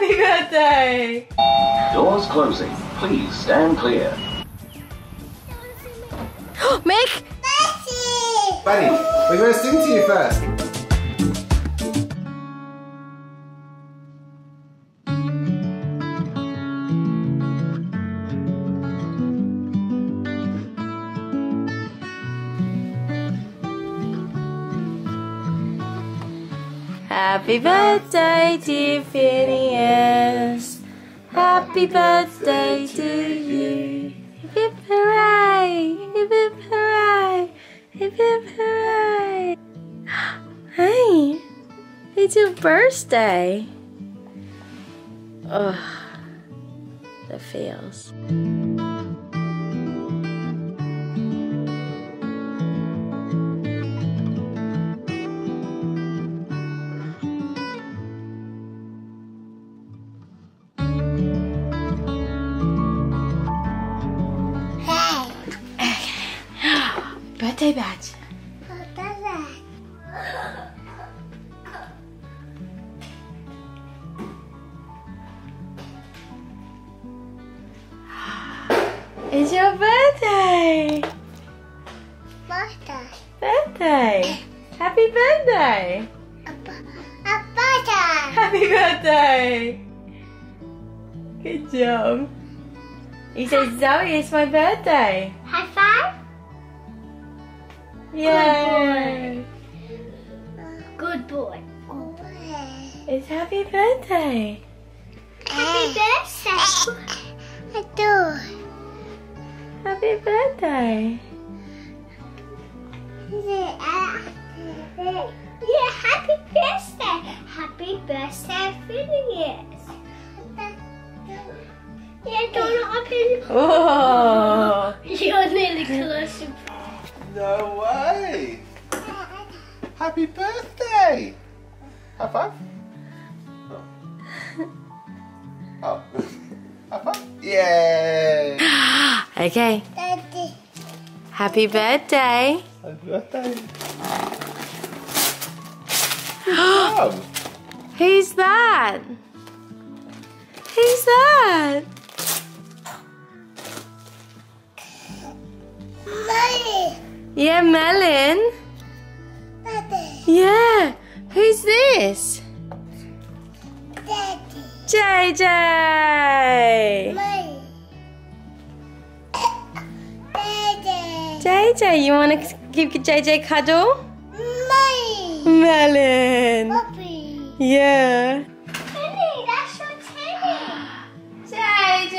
Happy birthday! Doors closing. Please stand clear. Mick! Betty! Bunny, we're going to sing to you first. Happy birthday, dear Finneas. Happy birthday to you. Hip hooray! Hip hooray! Hip hooray! Hey, it's your birthday. Ugh, that feels. Birthday badge. Birthday badge. It's your birthday. Birthday. Birthday. Happy birthday. A birthday. Happy birthday. Good job. You said, Zoe, it's my birthday. High five. Yay! Good boy. Good boy. It's happy birthday. Happy birthday. I do. Happy birthday. Yeah, happy birthday. Happy birthday, Finneas. Yeah, don't open. Oh! You're nearly close. No way! Happy birthday! High five! Oh. Oh. High five! Yay! Okay. Daddy. Happy birthday! Happy birthday! Who's that? Who's that? Mommy! Yeah, Melon. Daddy. Yeah. Who's this? Daddy. JJ. Mommy. Daddy. JJ, you want to give JJ a cuddle? Mommy. Melon. Puppy. Yeah. Teddy, that's your teddy. JJ.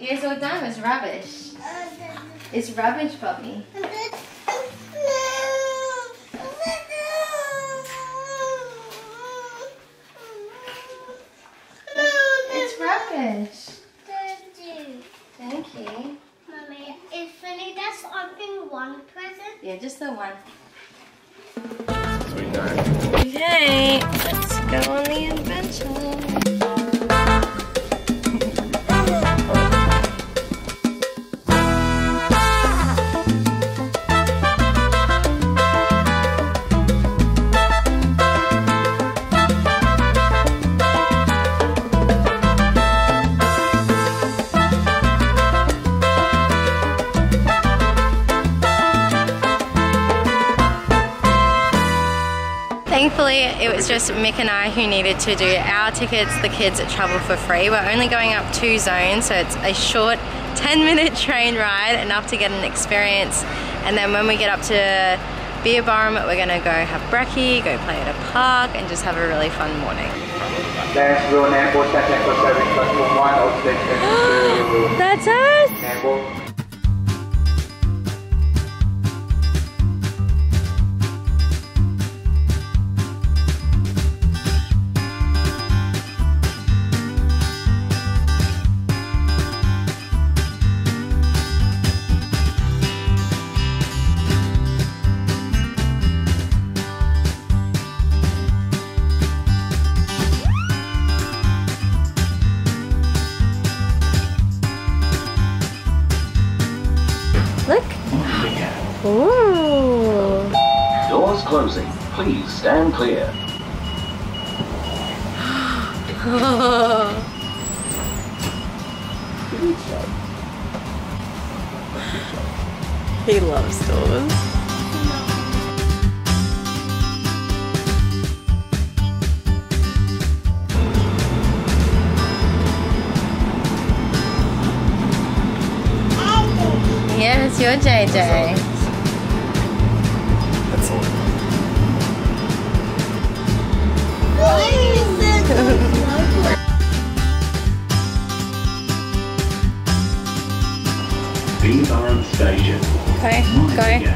Yes, all done was rubbish. It's rubbish, puppy. It's rubbish. Thank you. Mommy, is Finneas opening one present? Yeah, just the one. Okay, let's go on the adventure. It was just Mick and I who needed to do our tickets. The kids at travel for free. We're only going up 2 zones, so it's a short 10-minute train ride, enough to get an experience. And then when we get up to Beerburrum, we're gonna go have brekkie, go play at a park, and just have a really fun morning. That's us! Doors closing. Please stand clear. Good job. Good job. He loves stores. Yeah, it's your JJ. That's all. Beerburrum Station. Okay, go.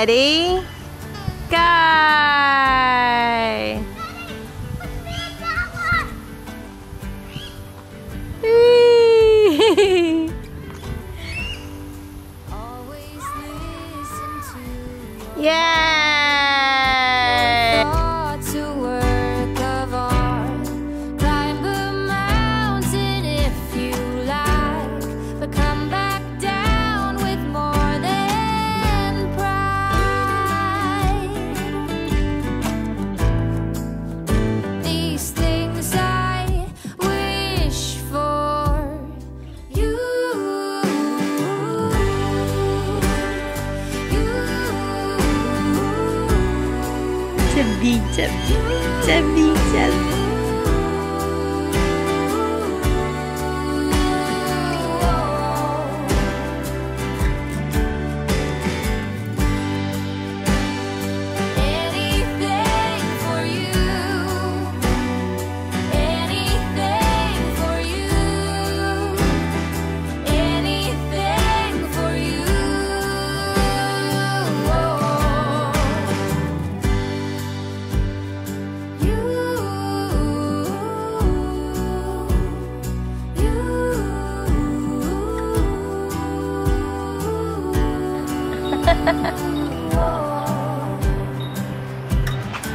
Ready? Go! Always listen to Ceviche.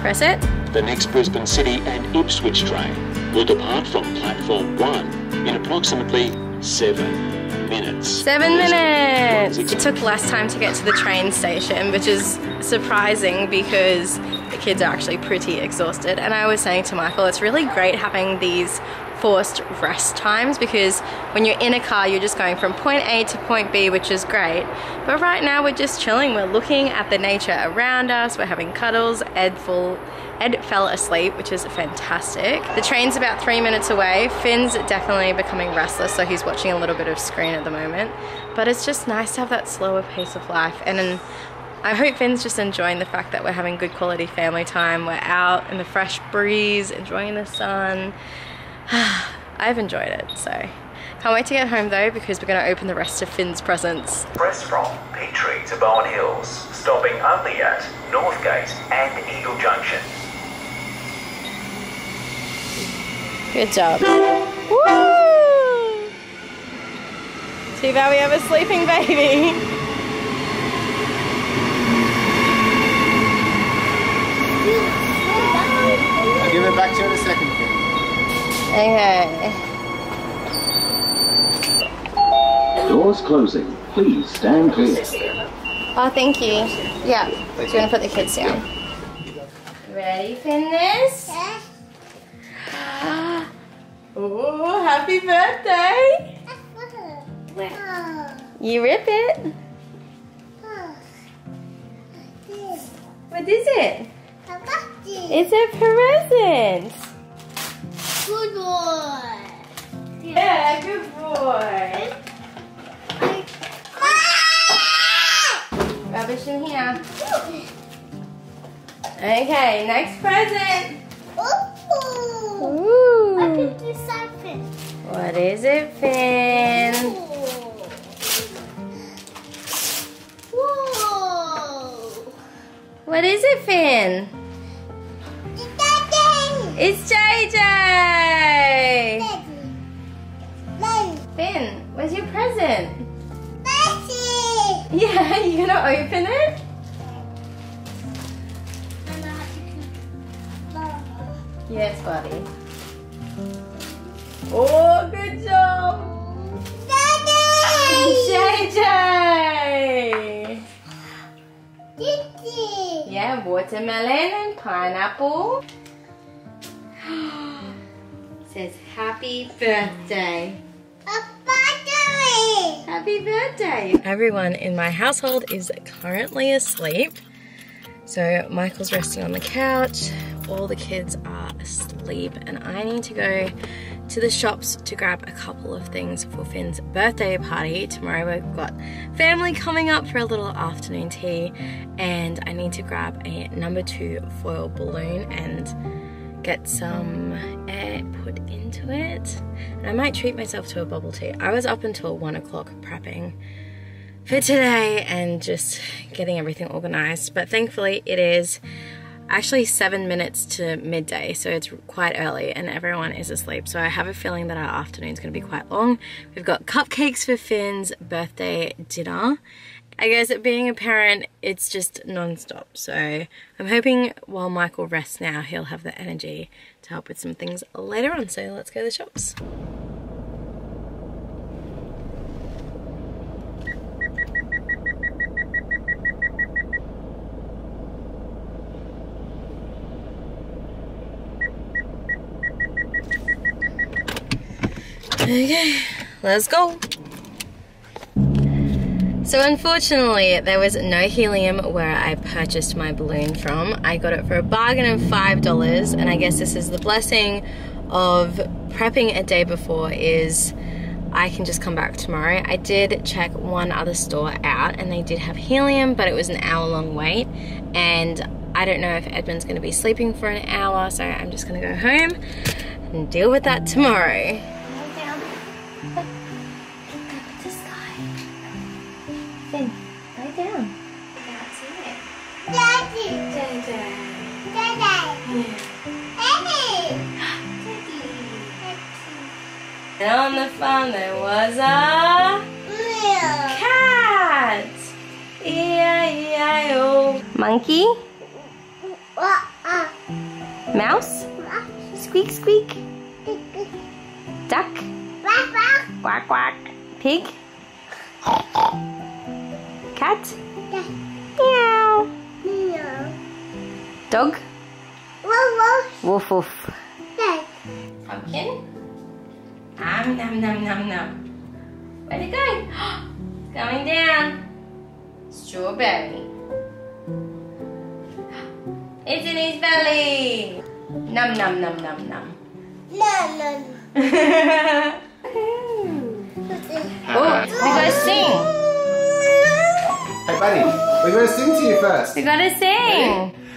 Press it. The next Brisbane City and Ipswich train will depart from platform 1 in approximately 7 minutes. 7 minutes! It took less time to get to the train station, which is surprising because the kids are actually pretty exhausted. And I was saying to Michael, it's really great having these forced rest times, because when you're in a car you're just going from point A to point B, which is great, but right now we're just chilling, we're looking at the nature around us, we're having cuddles. Ed fell asleep, which is fantastic. The train's about 3 minutes away. Finn's definitely becoming restless, so he's watching a little bit of screen at the moment, but it's just nice to have that slower pace of life, and I hope Finn's just enjoying the fact that we're having good quality family time. We're out in the fresh breeze, enjoying the sun. I've enjoyed it, so Can't wait to get home though, because we're going to open the rest of Finn's presents. Press from Petrie to Bowen Hills, stopping only at Northgate and Eagle Junction. Good job. Woo! Too bad we have a sleeping baby. I'll give it back to you in a second. Okay. Doors closing. Please stand clear. Oh, thank you. Yeah. Do you want to put the kids down? Ready, Finneas? Yeah. Oh, happy birthday! You rip it. What is it? It's a present! Good boy! Yeah, good boy! Rubbish in here. Okay, next present! Ooh! I picked this up, Finn. What is it, Finn? Whoa! What is it, Finn? It's JJ! Finn, where's your present? Daddy. Yeah, you gonna open it? Yes, buddy. Oh, good job! Daddy. JJ! Daddy. Yeah, watermelon and pineapple. Says happy birthday. Happy birthday. Everyone in my household is currently asleep. So Michael's resting on the couch, all the kids are asleep, and I need to go to the shops to grab a couple of things for Finn's birthday party. Tomorrow we've got family coming up for a little afternoon tea, and I need to grab a #2 foil balloon and get some air put into it, and I might treat myself to a bubble tea. I was up until 1 o'clock prepping for today and just getting everything organized, but thankfully it is actually 7 minutes to midday, so it's quite early and everyone is asleep, so I have a feeling that our afternoon's gonna be quite long. We've got cupcakes for Finn's birthday dinner. I guess being a parent, it's just non-stop, so I'm hoping while Michael rests now, he'll have the energy to help with some things later on, so let's go to the shops. Okay, let's go. So unfortunately, there was no helium where I purchased my balloon from. I got it for a bargain of $5, and I guess this is the blessing of prepping a day before, is I can just come back tomorrow. I did check one other store out and they did have helium, but it was an hour-long wait, and I don't know if Edmund's gonna be sleeping for an hour, so I'm just gonna go home and deal with that tomorrow. Finn, lay down. I can't see it. Daddy! Daddy! Daddy! Daddy! Daddy! And on the farm there was a... cat! E-I-E-I-O. Monkey? Mouse? Squeak, squeak. Duck? Quack, quack. Pig? Cat? Yeah. Meow. Meow. Dog? Woof woof. Woof woof. Yeah. Pumpkin? Nom nom nom nom. Where'd it go? It's going down. Strawberry. It's in his belly. Nom nom nom nom nom. Nom nom. Oh, we gotta sing. Hey buddy, we're going to sing to you first. We're going to sing.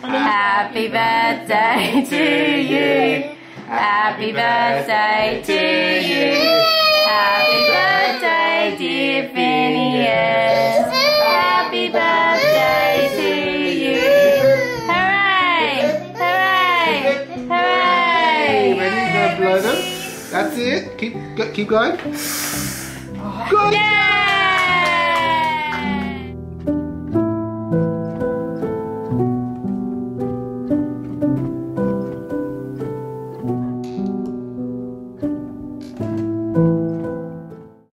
Happy birthday to you. Happy birthday to you. Happy birthday, dear Finneas. Happy birthday to you. Hooray! Hooray! Hooray! Ready to blow them? That's it. Keep going.